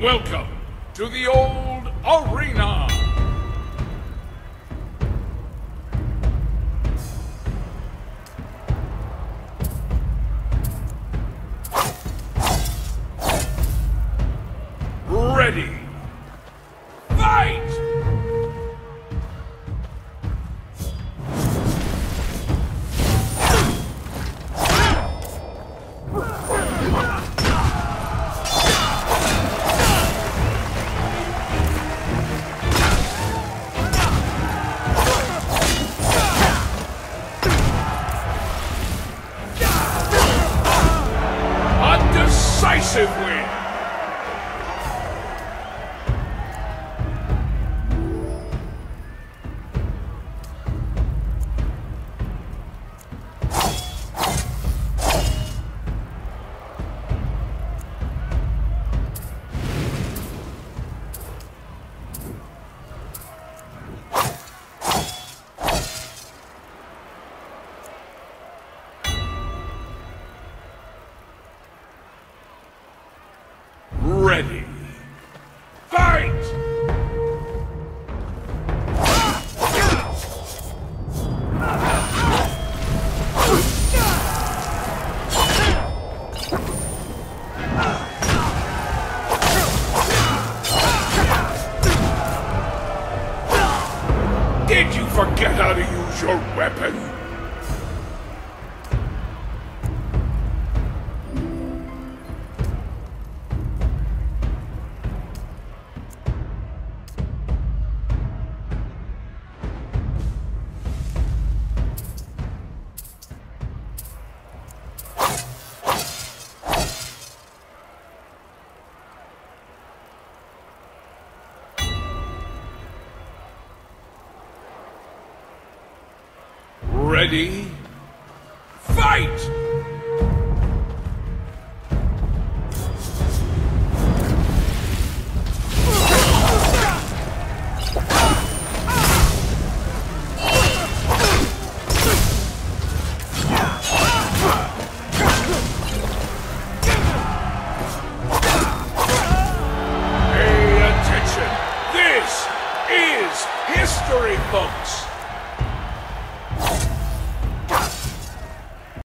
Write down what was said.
Welcome to the old arena. Ready. Fight! Decisive win! Ready. Fight! Did you forget how to use your weapon? Ready? Fight!